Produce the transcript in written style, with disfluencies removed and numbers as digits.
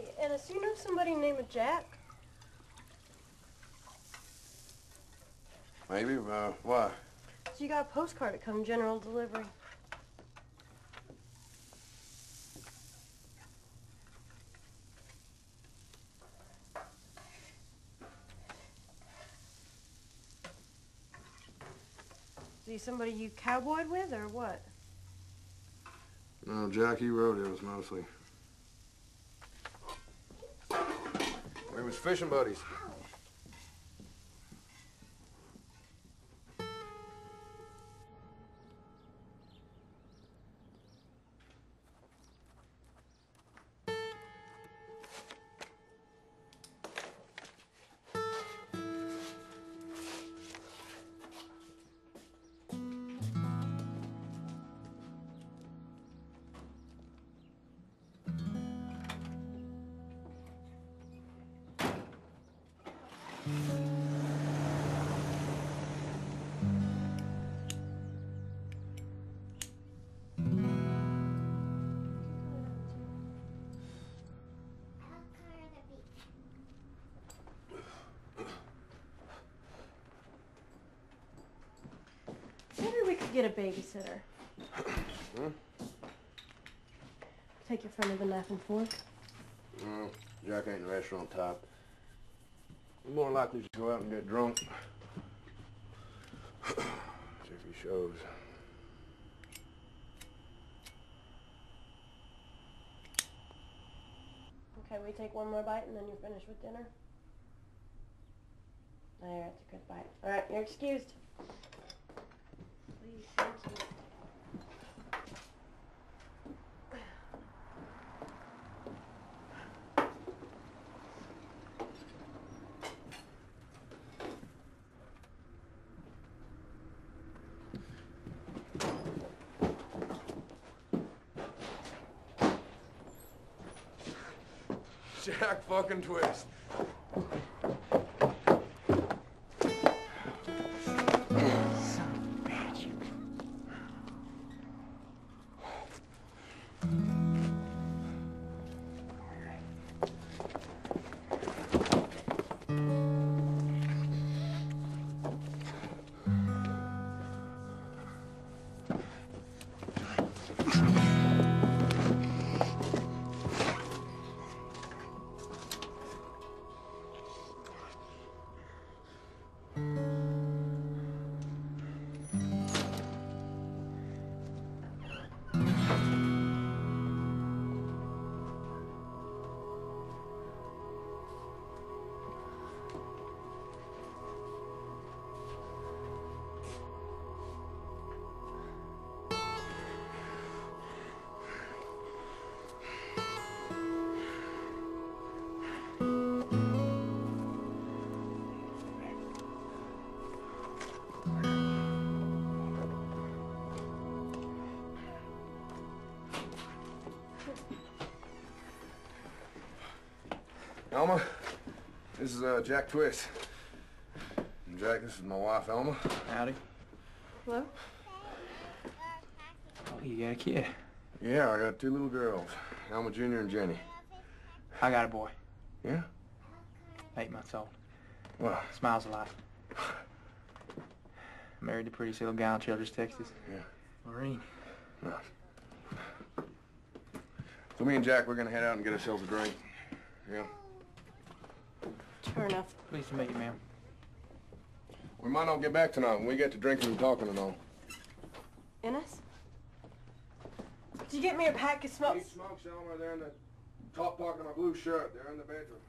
Hey, Ennis, do you know somebody named Jack? Maybe, why? So you got a postcard to come general delivery. Is he somebody you cowboyed with, or what? No, Jack, he rode with us mostly. We was fishing buddies. Get a babysitter. Huh? Take your friend with a knife and fork. No, Jack ain't the restaurant type. We're more likely to go out and get drunk. See if he shows. Okay, we take one more bite and then you're finished with dinner. There, that's a good bite. All right, you're excused. Thank you. Jack fucking Twist. Alma, this is Jack Twist. And Jack, this is my wife, Alma. Howdy. Hello. Oh, you got a kid? Yeah, I got two little girls, Alma Junior and Jenny. I got a boy. Yeah? 8 months old. Well. Smiles a lot. Married the prettiest little gal in Childress, Texas. Yeah. Maureen. Nice. So me and Jack, we're gonna head out and get ourselves a drink. Yeah. Sure enough. Pleased to meet you, ma'am. We might not get back tonight when we get to drinking and talking and all. Ennis? Did you get me a pack of smokes? These smokes, Elmer, they're in the top pocket of my blue shirt. They're in the bedroom.